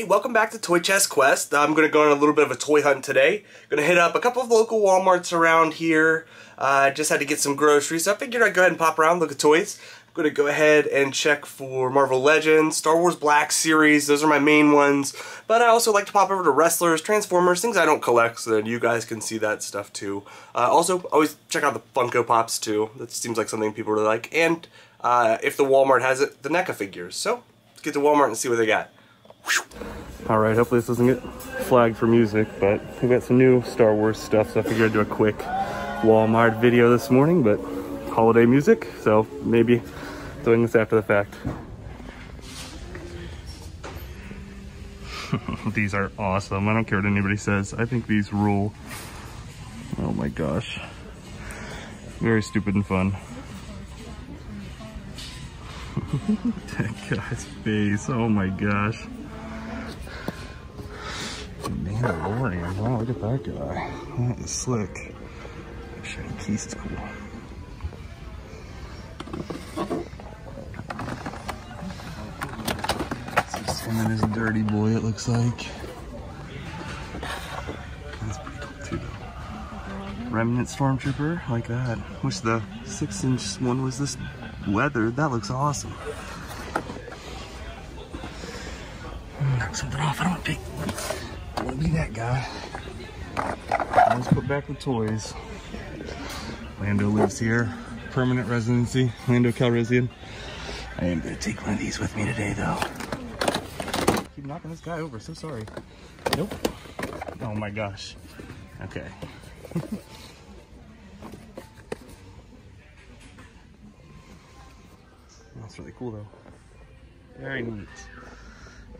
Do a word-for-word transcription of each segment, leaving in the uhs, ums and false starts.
Hey, welcome back to Toy Chest Quest. I'm going to go on a little bit of a toy hunt today. Going to hit up a couple of local Walmarts around here. I uh, just had to get some groceries, so I figured I'd go ahead and pop around, look at toys. I'm going to go ahead and check for Marvel Legends, Star Wars Black Series. Those are my main ones. But I also like to pop over to wrestlers, Transformers, things I don't collect, so that you guys can see that stuff too. Uh, also, always check out the Funko Pops too. That seems like something people really like. And uh, if the Walmart has it, the NECA figures. So let's get to Walmart and see what they got. Alright, hopefully this doesn't get flagged for music, but we got some new Star Wars stuff, so I figured I'd do a quick Walmart video this morning, but holiday music, so maybe doing this after the fact. These are awesome. I don't care what anybody says. I think these rule. Oh my gosh. Very stupid and fun. That guy's face. Oh my gosh. Mandalorian, wow, look at that guy. That is slick. Shiny piece is cool. He's swimming his dirty boy, it looks like. That's pretty cool too though. Remnant Stormtrooper, like that. Wish the six inch one was this leather. That looks awesome. Knock something off, I don't think. I want to be that guy. Let's put back the toys. Lando lives here. Permanent residency. Lando Calrissian. I am going to take one of these with me today, though. Keep knocking this guy over. So sorry. Nope. Oh, my gosh. Okay. That's really cool, though. Very neat.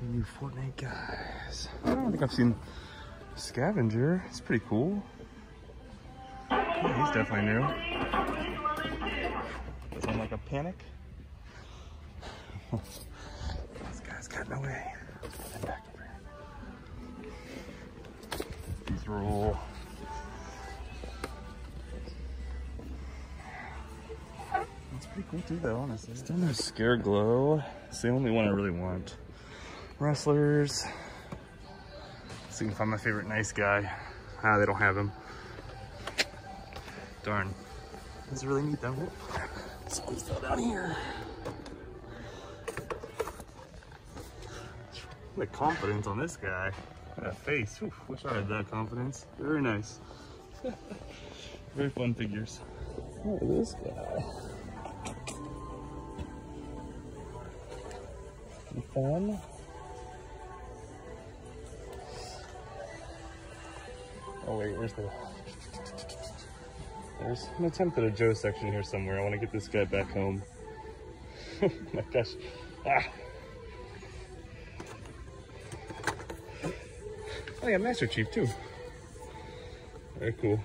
New Fortnite guys. I don't think I've seen Scavenger. It's pretty cool. Yeah, he's definitely new. Doesn't like a panic. This guy's cutting away. Let's put him back over here. These roll. That's pretty cool too, though. Honestly, still no Scare Glow. It's the only one I really want. Wrestlers. Let's see if I can find my favorite nice guy. Ah, they don't have him. Darn. This is really neat though. Something fell down here. The confidence on this guy. That face. Oof, wish I had that confidence. Very nice. Very fun figures. Look at this guy. Pretty fun. Oh wait, where's the... There's an attempt at a Joe section here somewhere. I want to get this guy back home. Oh my gosh. Ah. Oh yeah, Master Chief too. Very cool.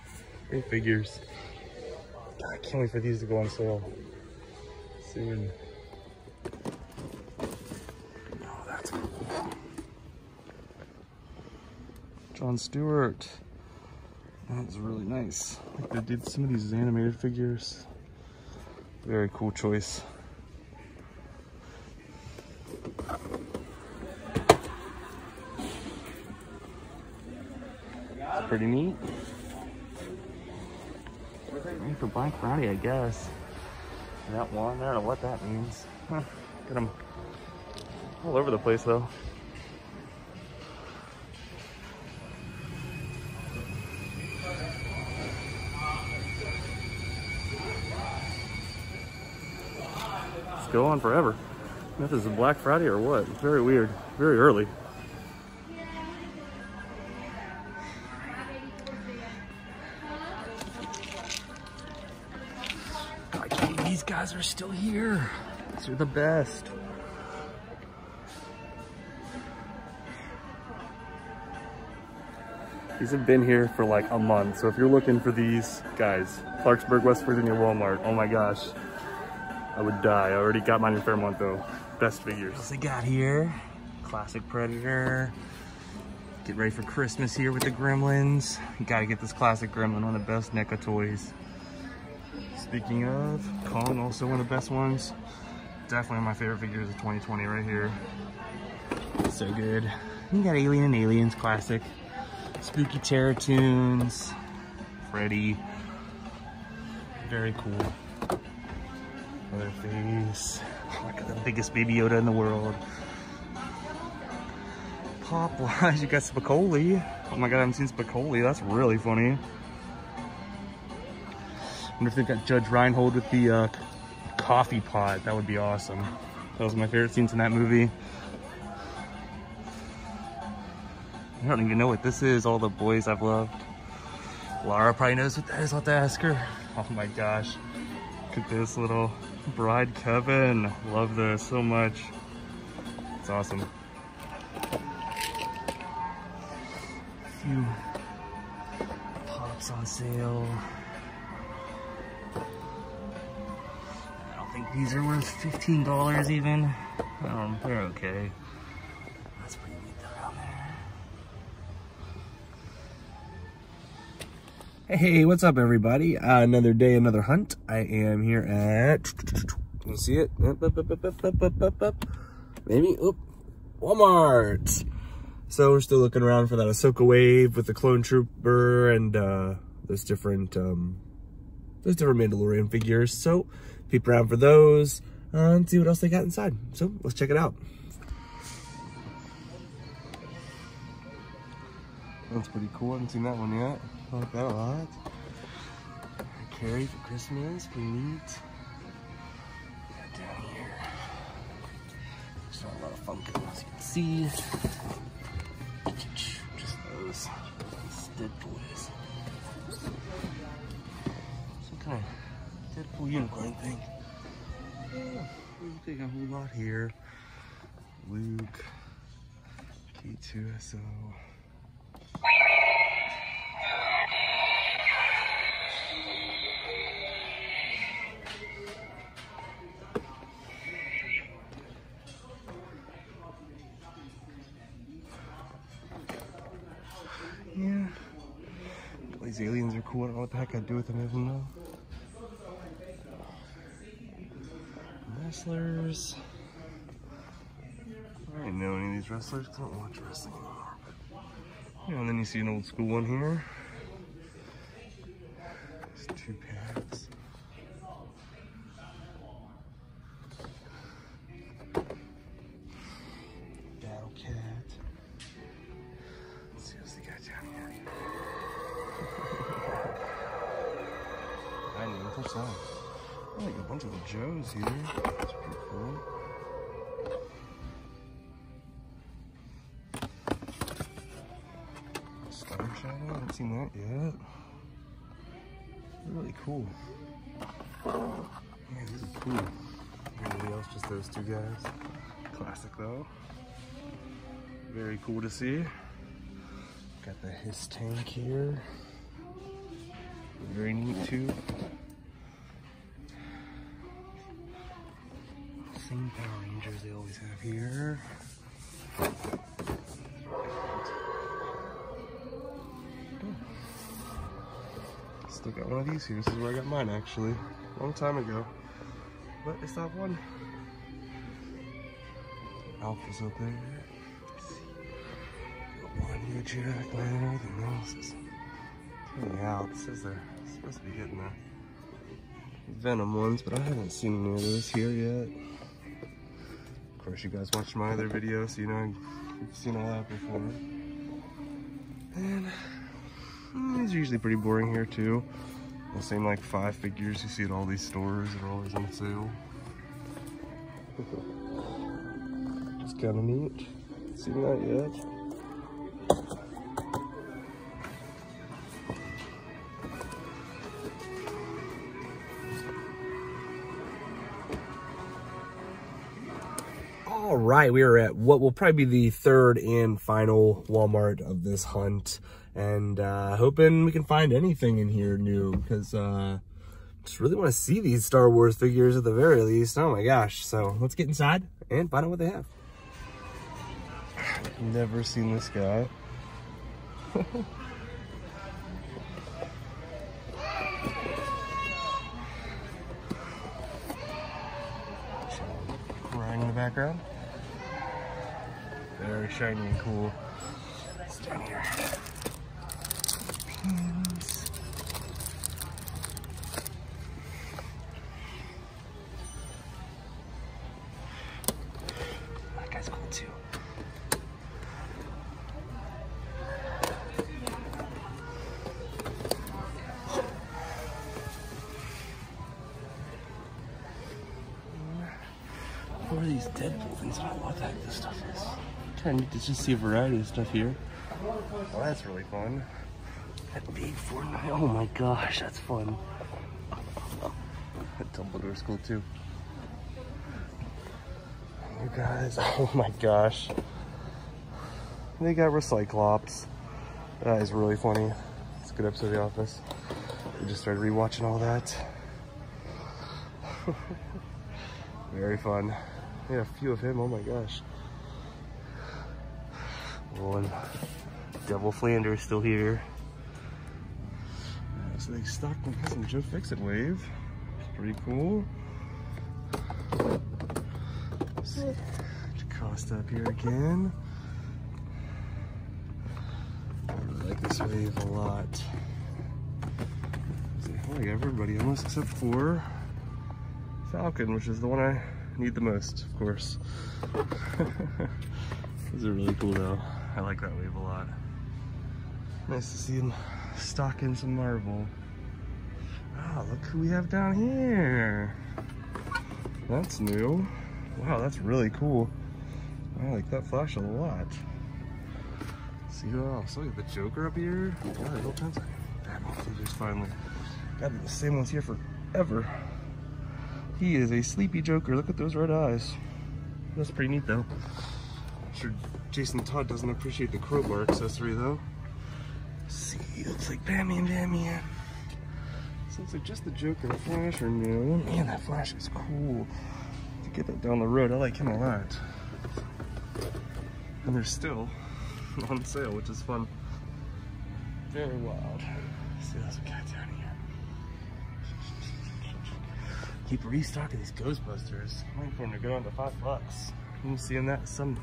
Great figures. God, I can't wait for these to go on sale soon. Oh, that's cool. John Stewart. That's really nice. I think they did some of these animated figures. Very cool choice. It's pretty neat. Ready for Black Friday, I guess. That one, I don't know what that means. Huh. Got them all over the place though. Go on forever. I don't know if this is Black Friday or what. It's very weird. Very early. I can't believe these guys are still here. These are the best. These have been here for like a month. So if you're looking for these guys, Clarksburg, West Virginia Walmart. Oh my gosh. I would die. I already got mine in Fairmont though. Best figures. What else they got here? Classic Predator. Get ready for Christmas here with the Gremlins. You gotta get this classic Gremlin, one of the best NECA toys. Speaking of, Kong, also one of the best ones. Definitely my favorite figures of twenty twenty right here. So good. You got Alien and Aliens, classic. Spooky Terror Toons. Freddy. Very cool. Other things. Look at the biggest Baby Yoda in the world. Pop wise, you got Spicoli. Oh my god, I haven't seen Spicoli. That's really funny. I wonder if they've got Judge Reinhold with the uh, coffee pot. That would be awesome. That was my favorite scenes in that movie. I don't even know what this is. All the boys I've loved. Lara probably knows what that is. I'll have to ask her. Oh my gosh. Look at this little bride Kevin. Love this so much. It's awesome. A few pops on sale. I think these are worth fifteen dollars even. Um, they're okay. That's pretty neat though down there. Hey, what's up everybody? Uh, another day, another hunt. I am here at, can you see it? Up, up, up, up, up, up, up, up. Maybe, oop, Walmart. So we're still looking around for that Ahsoka wave with the clone trooper and uh, those different, um, those different Mandalorian figures. So, peep around for those uh, and see what else they got inside. So let's check it out. That's pretty cool. I haven't seen that one yet. I like that a lot. Carrie for Christmas. Pretty neat. Down here. There's not a lot of Funko as you can see. Just those. Those Deadpools. Some kind of Deadpool unicorn thing. Oh, we got a whole lot here. Luke, K two S O. Yeah, all these aliens are cool. I don't know what the heck I'd do with them even though. Wrestlers. I don't know any of these wrestlers because I don't watch wrestling anymore. But, you know, and then you see an old school one here. There's two packs. Battle Cat. Let's see what they got down here. I know, what's that? I like a bunch of the Joes here. That's pretty cool. Star Shadow, I haven't seen that yet. Really cool. Yeah, these are cool. Anybody else? Just those two guys. Classic though. Very cool to see. Got the Hiss tank here. Very neat too. Same Power Rangers they always have here. Oh. Still got one of these here. This is where I got mine actually. Long time ago. But it's that one. Alpha's up there. One new Jack, man, everything else is coming out. It says they're supposed to be getting the Venom ones, but I haven't seen any of those here yet. Of course, you guys watched my other video, so you know you've seen all that before. And mm, these are usually pretty boring here too. The same like five figures you see at all these stores that are always on sale. Just kind of neat. Seen that yet? All right, we are at what will probably be the third and final Walmart of this hunt, and uh, hoping we can find anything in here new, because uh, just really want to see these Star Wars figures at the very least. Oh my gosh, so let's get inside and find out what they have. Never seen this guy. Crying in the background. Very shiny and cool. down here? Pins. That guy's cool too. What are these Deadpool things? I don't know what the heck this stuff is. Trying to just see a variety of stuff here. Well, that's really fun. That big Fortnite. Oh my gosh, that's fun. That Dumbledore's cool too. You guys, oh my gosh. They got Recyclops. That is really funny. It's a good episode of The Office. We just started rewatching all that. Very fun. Yeah, a few of him, oh my gosh. One. Devil Flanders still here. Yeah, so they stocked my cousin Joe Fix-It Wave. It's pretty cool. Let's see. Jacosta up here again. I really like this wave a lot. It's like everybody almost except for Falcon, which is the one I need the most, of course. Those are really cool though. I like that wave a lot. Nice to see him stocking some Marvel. Oh, look who we have down here. That's new. Wow, that's really cool. I like that flash a lot. Let's see who else. Look at the Joker up here. Wow, there's all kinds of Batman figures finally. Gotta be the same ones here forever. He is a sleepy Joker. Look at those red eyes. That's pretty neat though. I'm sure Jason Todd doesn't appreciate the crowbar accessory though. Let's see, he looks like Batman, Batman. This looks like just the Joker and Flash are new. Man, that Flash is cool. To get that down the road, I like him a lot. And they're still on sale, which is fun. Very wild. Let's see, there's a guy down here. Keep restocking these Ghostbusters. I'm waiting for them to go down to five bucks. I'm seeing that at some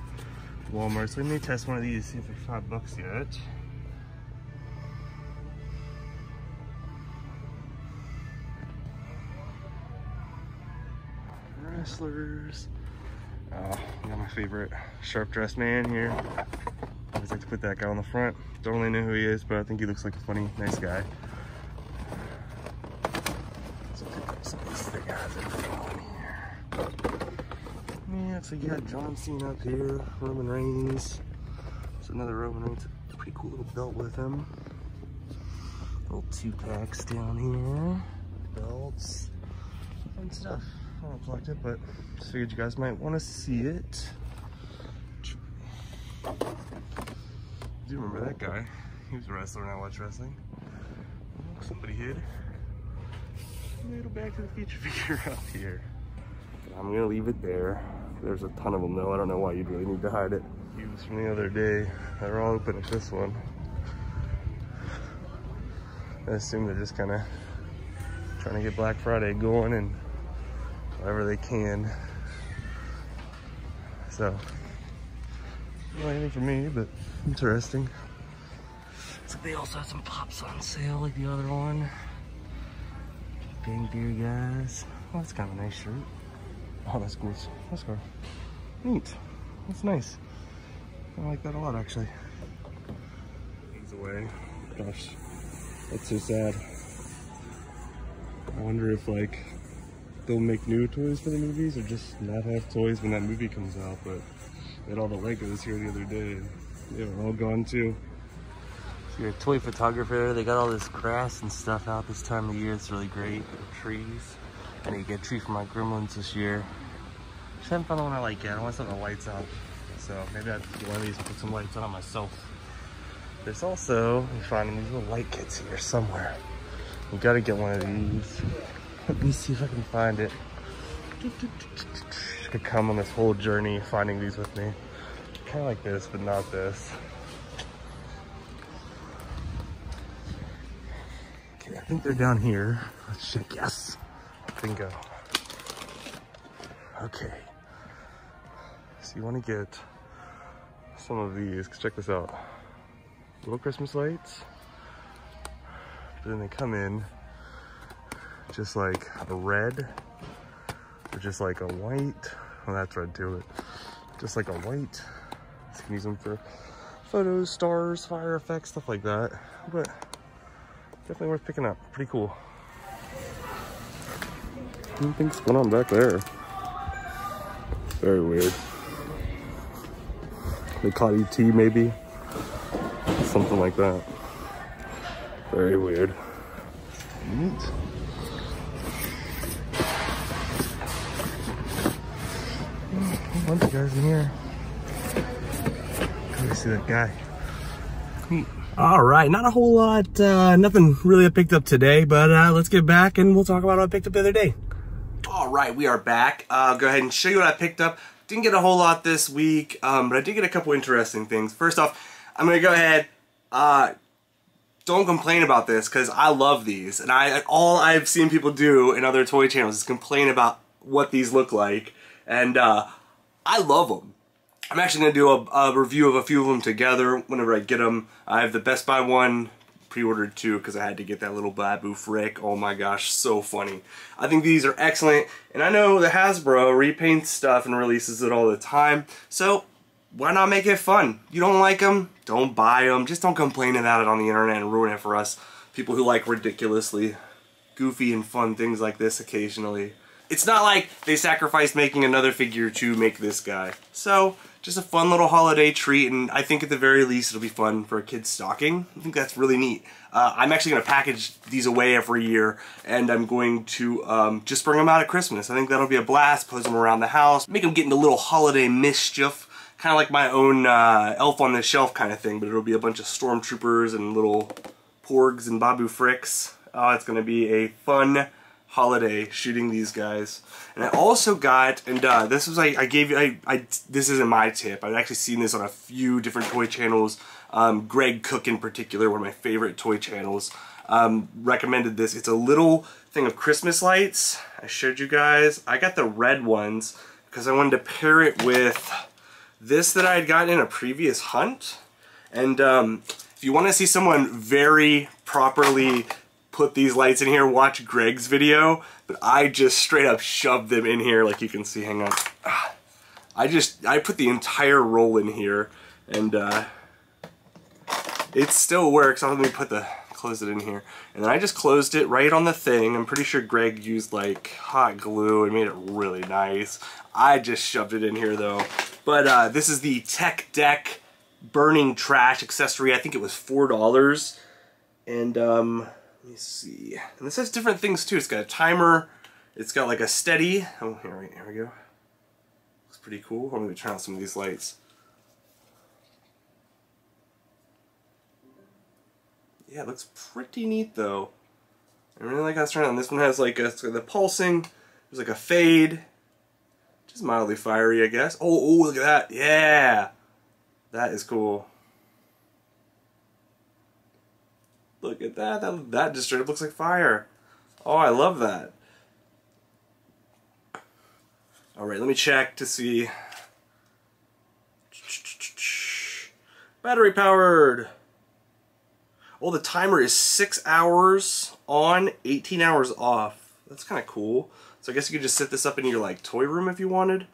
Walmart, so we may test one of these to see if they're five bucks yet. Wrestlers. Oh, I got my favorite sharp dressed man here. I always like to put that guy on the front. Don't really know who he is, but I think he looks like a funny, nice guy. So you got John Cena up here, Roman Reigns. It's another Roman Reigns, pretty cool little belt with him. Little two packs down here, belts, fun stuff. I don't collect it, but just figured you guys might want to see it. I do remember that guy. He was a wrestler when I watched wrestling. Somebody hid a little Back to the Future figure up here. I'm gonna leave it there. There's a ton of them though. I don't know why you'd really need to hide it. Cubes from the other day. They're all open at this one. I assume they're just kind of trying to get Black Friday going and whatever they can. So, not anything for me, but interesting. So they also have some Pops on sale like the other one. Bang Deer guys. Oh, that's kind of a nice shirt. Oh, that's cool. That's cool. Neat. That's nice. I like that a lot, actually. Things away. Gosh, that's so sad. I wonder if, like, they'll make new toys for the movies or just not have toys when that movie comes out, but they had all the Legos here the other day. They were all gone, too. So you're a toy photographer. They got all this grass and stuff out this time of year. It's really great. Trees. I need to get a tree for my Gremlins this year. Just haven't found the one I like yet. I want something with lights on. So maybe I'll get one of these and put some lights on myself. There's also, you're finding these little light kits here somewhere. You gotta get one of these. Let me see if I can find it. It could come on this whole journey finding these with me. Kinda like this, but not this. Okay, I think they're down here. Let's check, yes. Bingo. Okay. So you want to get some of these, because check this out. little Christmas lights, but then they come in just like a red, or just like a white. Well, that's red too, but just like a white. So you can use them for photos, stars, fire effects, stuff like that. But definitely worth picking up. Pretty cool. I don't think it's going on back there. Very weird. They caught E T maybe. Something like that. Very weird. Neat. A bunch of guys in here. Let me see that guy. Neat. All right, not a whole lot, uh, nothing really I picked up today, but uh, let's get back and we'll talk about what I picked up the other day. All right, we are back. Uh, go ahead and show you what I picked up. Didn't get a whole lot this week, um, but I did get a couple interesting things. First off, I'm gonna go ahead, uh, don't complain about this because I love these, and I all I've seen people do in other toy channels is complain about what these look like, and uh, I love them. I'm actually going to do a, a review of a few of them together whenever I get them. I have the Best Buy one pre-ordered too because I had to get that little Babu Frick. Oh my gosh, so funny. I think these are excellent, and I know the Hasbro repaints stuff and releases it all the time, so why not make it fun? You don't like them? Don't buy them. Just don't complain about it on the internet and ruin it for us, people who like ridiculously goofy and fun things like this occasionally. It's not like they sacrificed making another figure to make this guy. So, just a fun little holiday treat, and I think at the very least it'll be fun for a kid's stocking. I think that's really neat. Uh, I'm actually going to package these away every year, and I'm going to um, just bring them out at Christmas. I think that'll be a blast, pose them around the house, make them get into little holiday mischief. Kind of like my own uh, Elf on the Shelf kind of thing, but it'll be a bunch of stormtroopers and little Porgs and Babu Fricks. Uh, it's going to be a fun holiday shooting these guys. And I also got, and uh, this was I, I gave you, I, I, this isn't my tip, I've actually seen this on a few different toy channels. um, Greg Cook in particular, one of my favorite toy channels, um, recommended this. It's a little thing of Christmas lights. I showed you guys, I got the red ones because I wanted to pair it with this that I had gotten in a previous hunt. And um, if you want to see someone very properly put these lights in here, watch Greg's video, but I just straight up shoved them in here like you can see, hang on. I just, I put the entire roll in here, and uh, it still works. I'll let me put the, close it in here. And then I just closed it right on the thing. I'm pretty sure Greg used like hot glue and made it really nice. I just shoved it in here though. But uh, this is the Tech Deck burning trash accessory. I think it was four dollars, and um, let me see. And this has different things too. It's got a timer. It's got like a steady. Oh, here we, here we go. Looks pretty cool. I'm going to turn on some of these lights. Yeah, it looks pretty neat though. I really like how it's turned on. This one has like a, the pulsing. There's like a fade. Just mildly fiery, I guess. Oh, oh, look at that. Yeah. That is cool. Look at that. That, that just straight up looks like fire. Oh, I love that. Alright, let me check to see. Battery powered. Oh, the timer is six hours on, eighteen hours off. That's kind of cool. So I guess you could just set this up in your like toy room if you wanted.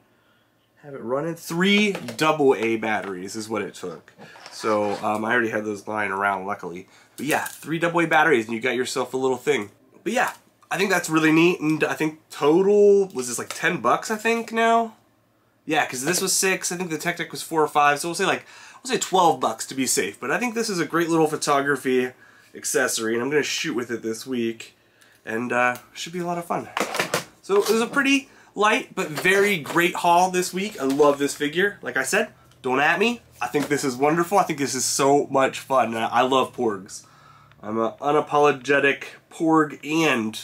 Have it running. Three double A batteries is what it took. So um, I already had those lying around, luckily. But yeah, three double A batteries and you got yourself a little thing. But yeah, I think that's really neat, and I think total was this like ten bucks I think now? Yeah, because this was six, I think the Tech Deck was four or five, so we'll say like, we'll say twelve bucks to be safe. But I think this is a great little photography accessory, and I'm gonna shoot with it this week, and uh, should be a lot of fun. So it was a pretty light but very great haul this week. I love this figure. Like I said, don't at me. I think this is wonderful. I think this is so much fun. I love Porgs. I'm an unapologetic Porg and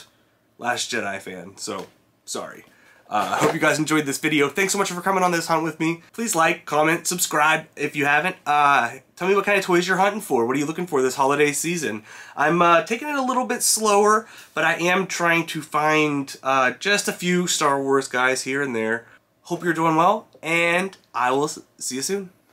Last Jedi fan, so sorry. Uh, I hope you guys enjoyed this video. Thanks so much for coming on this hunt with me. Please like, comment, subscribe if you haven't. Uh, tell me what kind of toys you're hunting for. What are you looking for this holiday season? I'm uh, taking it a little bit slower, but I am trying to find uh, just a few Star Wars guys here and there. Hope you're doing well, and I will see you soon.